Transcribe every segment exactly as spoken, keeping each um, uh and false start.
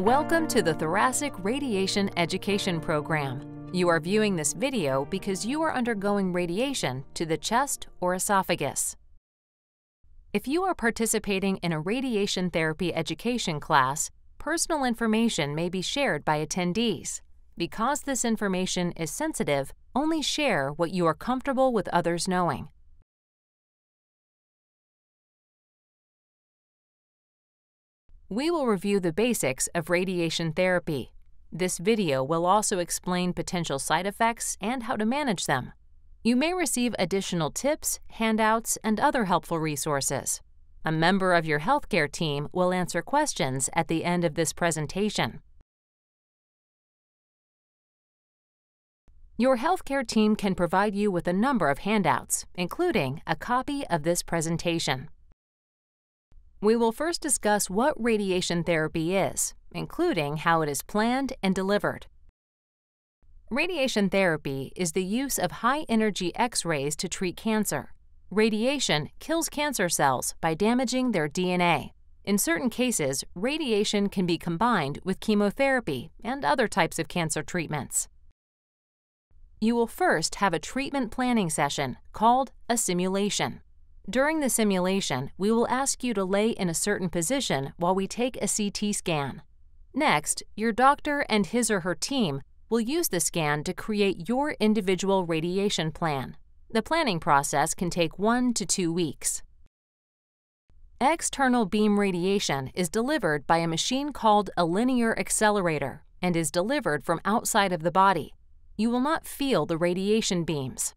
Welcome to the Thoracic Radiation Education Program. You are viewing this video because you are undergoing radiation to the chest or esophagus. If you are participating in a radiation therapy education class, personal information may be shared by attendees. Because this information is sensitive, only share what you are comfortable with others knowing. We will review the basics of radiation therapy. This video will also explain potential side effects and how to manage them. You may receive additional tips, handouts, and other helpful resources. A member of your healthcare team will answer questions at the end of this presentation. Your healthcare team can provide you with a number of handouts, including a copy of this presentation. We will first discuss what radiation therapy is, including how it is planned and delivered. Radiation therapy is the use of high-energy X-rays to treat cancer. Radiation kills cancer cells by damaging their D N A. In certain cases, radiation can be combined with chemotherapy and other types of cancer treatments. You will first have a treatment planning session called a simulation. During the simulation, we will ask you to lay in a certain position while we take a C T scan. Next, your doctor and his or her team will use the scan to create your individual radiation plan. The planning process can take one to two weeks. External beam radiation is delivered by a machine called a linear accelerator and is delivered from outside of the body. You will not feel the radiation beams.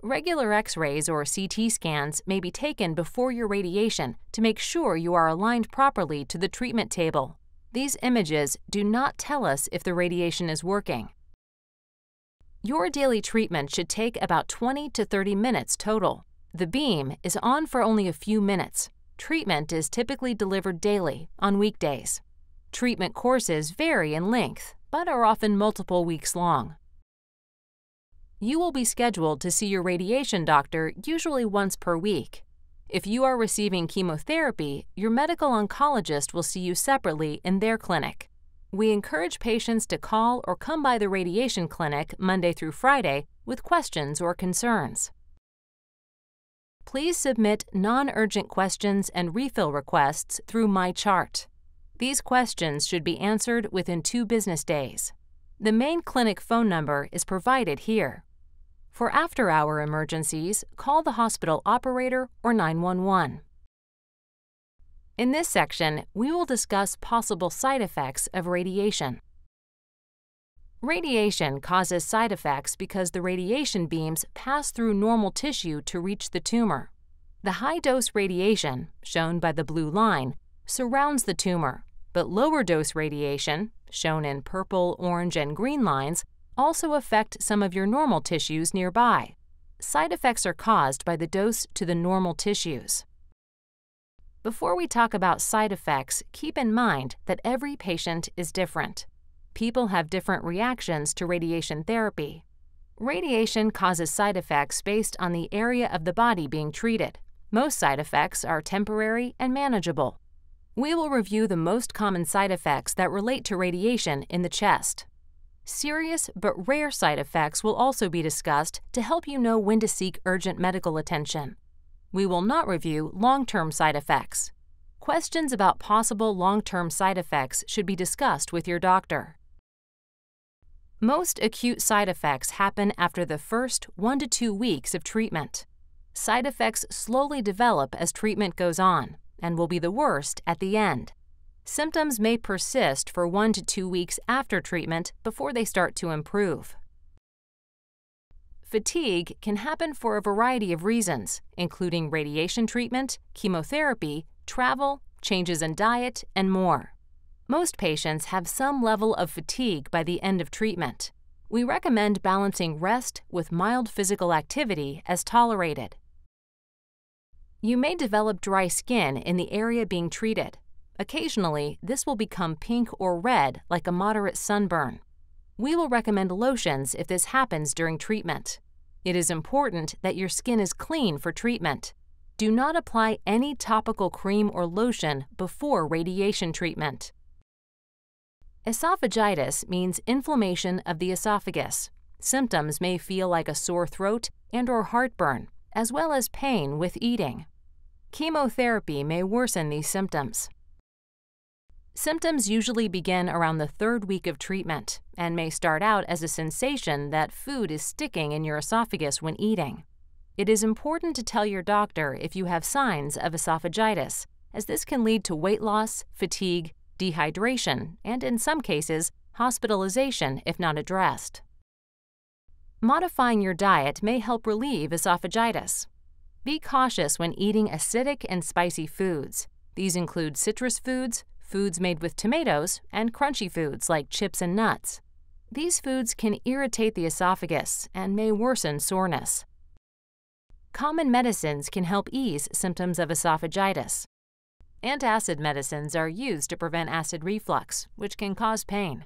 Regular X-rays or C T scans may be taken before your radiation to make sure you are aligned properly to the treatment table. These images do not tell us if the radiation is working. Your daily treatment should take about twenty to thirty minutes total. The beam is on for only a few minutes. Treatment is typically delivered daily on weekdays. Treatment courses vary in length, but are often multiple weeks long. You will be scheduled to see your radiation doctor usually once per week. If you are receiving chemotherapy, your medical oncologist will see you separately in their clinic. We encourage patients to call or come by the radiation clinic Monday through Friday with questions or concerns. Please submit non-urgent questions and refill requests through MyChart. These questions should be answered within two business days. The main clinic phone number is provided here. For after-hour emergencies, call the hospital operator or nine one one. In this section, we will discuss possible side effects of radiation. Radiation causes side effects because the radiation beams pass through normal tissue to reach the tumor. The high-dose radiation, shown by the blue line, surrounds the tumor, but lower-dose radiation, shown in purple, orange, and green lines, also affect some of your normal tissues nearby. Side effects are caused by the dose to the normal tissues. Before we talk about side effects, keep in mind that every patient is different. People have different reactions to radiation therapy. Radiation causes side effects based on the area of the body being treated. Most side effects are temporary and manageable. We will review the most common side effects that relate to radiation in the chest. Serious but rare side effects will also be discussed to help you know when to seek urgent medical attention. We will not review long-term side effects. Questions about possible long-term side effects should be discussed with your doctor. Most acute side effects happen after the first one to two weeks of treatment. Side effects slowly develop as treatment goes on and will be the worst at the end. Symptoms may persist for one to two weeks after treatment before they start to improve. Fatigue can happen for a variety of reasons, including radiation treatment, chemotherapy, travel, changes in diet, and more. Most patients have some level of fatigue by the end of treatment. We recommend balancing rest with mild physical activity as tolerated. You may develop dry skin in the area being treated. Occasionally, this will become pink or red like a moderate sunburn. We will recommend lotions if this happens during treatment. It is important that your skin is clean for treatment. Do not apply any topical cream or lotion before radiation treatment. Esophagitis means inflammation of the esophagus. Symptoms may feel like a sore throat and or heartburn, as well as pain with eating. Chemotherapy may worsen these symptoms. Symptoms usually begin around the third week of treatment and may start out as a sensation that food is sticking in your esophagus when eating. It is important to tell your doctor if you have signs of esophagitis, as this can lead to weight loss, fatigue, dehydration, and in some cases, hospitalization if not addressed. Modifying your diet may help relieve esophagitis. Be cautious when eating acidic and spicy foods. These include citrus foods, foods made with tomatoes, and crunchy foods like chips and nuts. These foods can irritate the esophagus and may worsen soreness. Common medicines can help ease symptoms of esophagitis. Antacid medicines are used to prevent acid reflux, which can cause pain.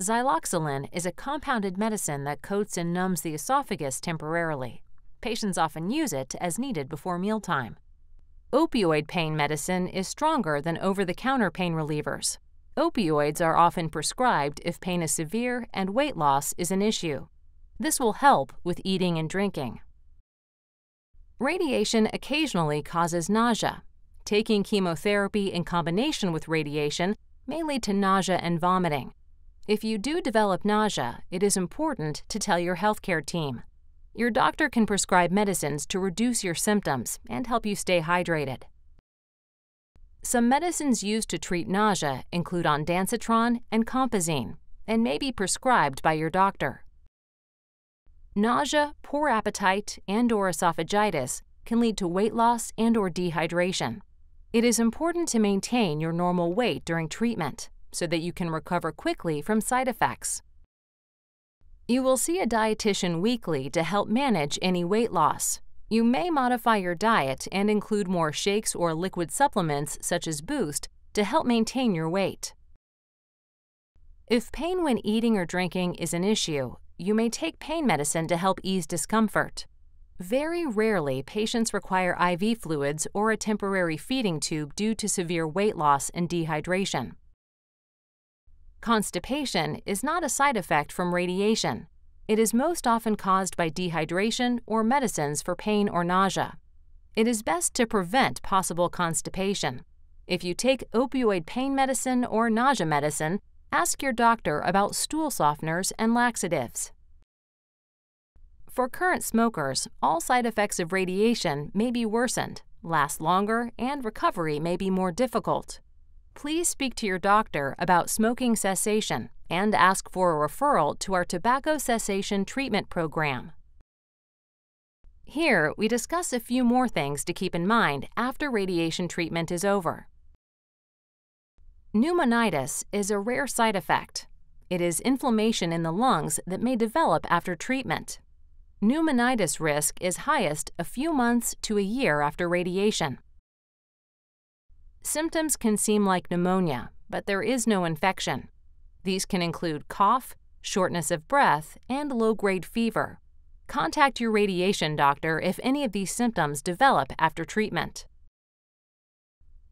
Xyloxalin is a compounded medicine that coats and numbs the esophagus temporarily. Patients often use it as needed before mealtime. Opioid pain medicine is stronger than over-the-counter pain relievers. Opioids are often prescribed if pain is severe and weight loss is an issue. This will help with eating and drinking. Radiation occasionally causes nausea. Taking chemotherapy in combination with radiation may lead to nausea and vomiting. If you do develop nausea, it is important to tell your healthcare team. Your doctor can prescribe medicines to reduce your symptoms and help you stay hydrated. Some medicines used to treat nausea include ondansetron and compazine and may be prescribed by your doctor. Nausea, poor appetite, and/or esophagitis can lead to weight loss and/or dehydration. It is important to maintain your normal weight during treatment so that you can recover quickly from side effects. You will see a dietitian weekly to help manage any weight loss. You may modify your diet and include more shakes or liquid supplements such as Boost to help maintain your weight. If pain when eating or drinking is an issue, you may take pain medicine to help ease discomfort. Very rarely, patients require I V fluids or a temporary feeding tube due to severe weight loss and dehydration. Constipation is not a side effect from radiation. It is most often caused by dehydration or medicines for pain or nausea. It is best to prevent possible constipation. If you take opioid pain medicine or nausea medicine, ask your doctor about stool softeners and laxatives. For current smokers, all side effects of radiation may be worsened, last longer, and recovery may be more difficult. Please speak to your doctor about smoking cessation and ask for a referral to our Tobacco Cessation Treatment Program. Here, we discuss a few more things to keep in mind after radiation treatment is over. Pneumonitis is a rare side effect. It is inflammation in the lungs that may develop after treatment. Pneumonitis risk is highest a few months to a year after radiation. Symptoms can seem like pneumonia, but there is no infection. These can include cough, shortness of breath, and low-grade fever. Contact your radiation doctor if any of these symptoms develop after treatment.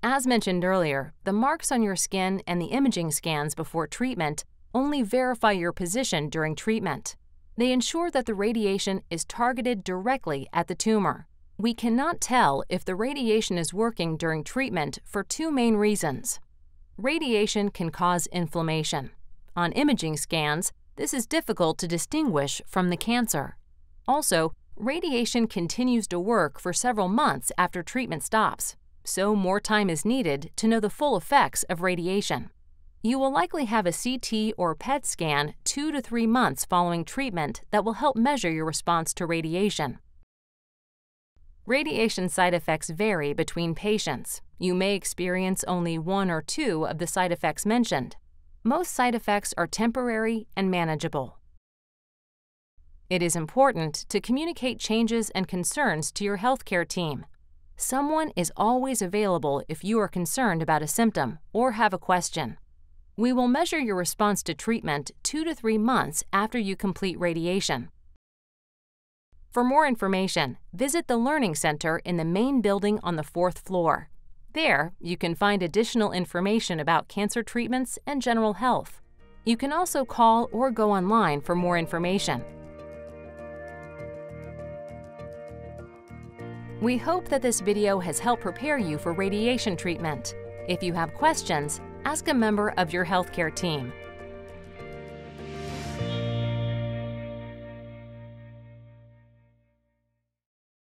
As mentioned earlier, the marks on your skin and the imaging scans before treatment only verify your position during treatment. They ensure that the radiation is targeted directly at the tumor. We cannot tell if the radiation is working during treatment for two main reasons. Radiation can cause inflammation. On imaging scans, this is difficult to distinguish from the cancer. Also, radiation continues to work for several months after treatment stops, so more time is needed to know the full effects of radiation. You will likely have a C T or P E T scan two to three months following treatment that will help measure your response to radiation. Radiation side effects vary between patients. You may experience only one or two of the side effects mentioned. Most side effects are temporary and manageable. It is important to communicate changes and concerns to your healthcare team. Someone is always available if you are concerned about a symptom or have a question. We will measure your response to treatment two to three months after you complete radiation. For more information, visit the Learning Center in the main building on the fourth floor. There, you can find additional information about cancer treatments and general health. You can also call or go online for more information. We hope that this video has helped prepare you for radiation treatment. If you have questions, ask a member of your healthcare team.